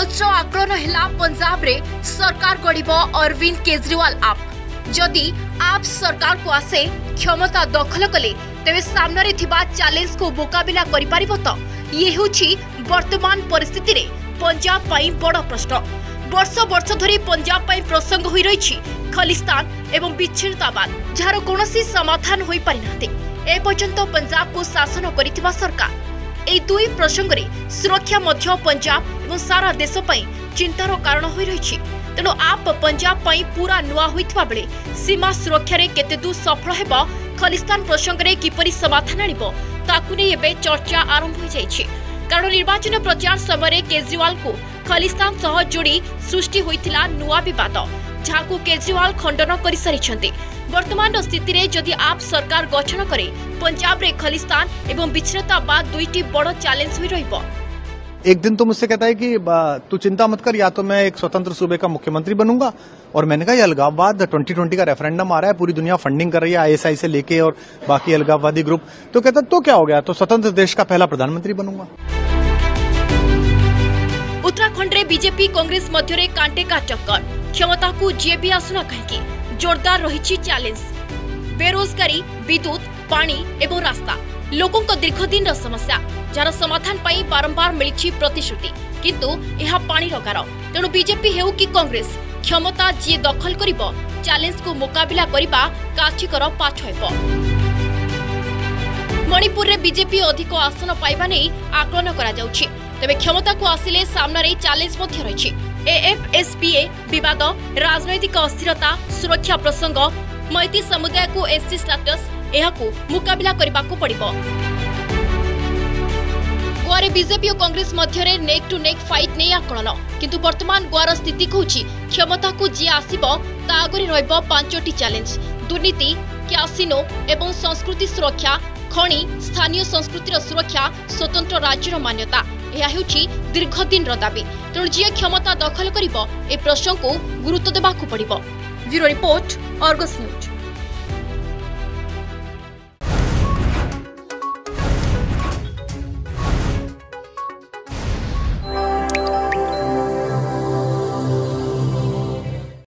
फोर्सर आक्रमण है पंजाब रे सरकार गढ़ अरविंद केजरीवाल आप जदि आप सरकार को आसे क्षमता दखल कले तेज सामने चैलेंज को मोकबिला कर तो ये हूँ वर्तमान परिस्थिति रे पंजाब पर बड़ प्रश्न। वर्ष वर्ष धरी पंजाब पर प्रसंग हो रही खलिस्तान एवं विच्छिन्नतावाद जार कौन समाधान हो पारिना एपर्यंत पंजाब को शासन करिथिबा सरकार ए दुई प्रसंग में सुरक्षा मध्य पंजाब एवं सारा देश चिंतार कारण हो रही। तेणु आप पंजाब पर पूरा नुआ होता बेले सीमा सुरक्षा रे केते दूर सफल हेबा खलिस्तान प्रसंग में किपरि समाधान आनिबो ताकु नै एबे चर्चा आरंभ हो जाइछि। कारण निर्वाचन प्रचार समय केजरीवाल को खलिस्तान सह जोड़ी सृष्टि होइतिला नुआ विवाद जहां केजरीवाल खंडन कर सारी। वर्तमान स्थिति रे जदि आप सरकार गठन करे पंजाब रे खलिस्तान एवं विच्छिन्नतावाद दुईटी बड़ा चैलेंज हुई रहिबो। एक दिन तो मुझसे कहता है कि तू चिंता मत कर, या तो मैं एक स्वतंत्र सूबे का मुख्यमंत्री बनूंगा। और मैंने कहा ये अलगाववाद 2020 का रेफरेंडम आ रहा है, पूरी दुनिया फंडिंग कर रही है ISI से लेके और बाकी अलगाववादी ग्रुप। तो कहता तो क्या हो गया, तो स्वतंत्र देश का पहला प्रधानमंत्री बनूंगा। उत्तराखंड रे बीजेपी कांग्रेस मध्य कांटे का चक्कर, क्षमता को जे भी आसना कहीं जोरदार रही चैलेंज। बेरोजगारी, विद्युत, पानी एवं रास्ता लोकों दीर्घ दिन समस्या जार समाधान पाई बारंबार मिली प्रतिश्रुति, किंतु यह पानी रगार। तेणु बीजेपी हेउ कि कांग्रेस क्षमता जी दखल करिबो चैलेंज को मोकाबिला करिबा काठिकर पाठ हेबो। मणिपुर रे बीजेपी अधिक आसन पाइबा नै आकलन करा जाउछि, तबे क्षमता को आसिले सामना रे चैलेंज मध्ये रहिछि। AFSPA विवाद, राजनैतिक अस्थिरता, सुरक्षा प्रसंग, मैती समुदाय को SC स्टेटस यहाकू मुकाबला करबाकू पड़िबो। गोवारे बीजेपी और कांग्रेस मध्य नेक टू नेक फाइट नहीं आकलन, किंतु वर्तमान गोवार स्थिति कहूची क्षमता को जी आसिबो ता आगरी रहइबो पांचोटी चैलेंज। दुर्नीति, क्यासिनो एवं संस्कृति सुरक्षा, खणी, स्थानीय संस्कृतिर सुरक्षा, स्वतंत्र राज्यर मान्यता यह दीर्घ दिन दाबी। तेणु जी क्षमता दखल कर प्रश्न को गुरुत्व देवाक पड़ो। Bureau report, Argus news.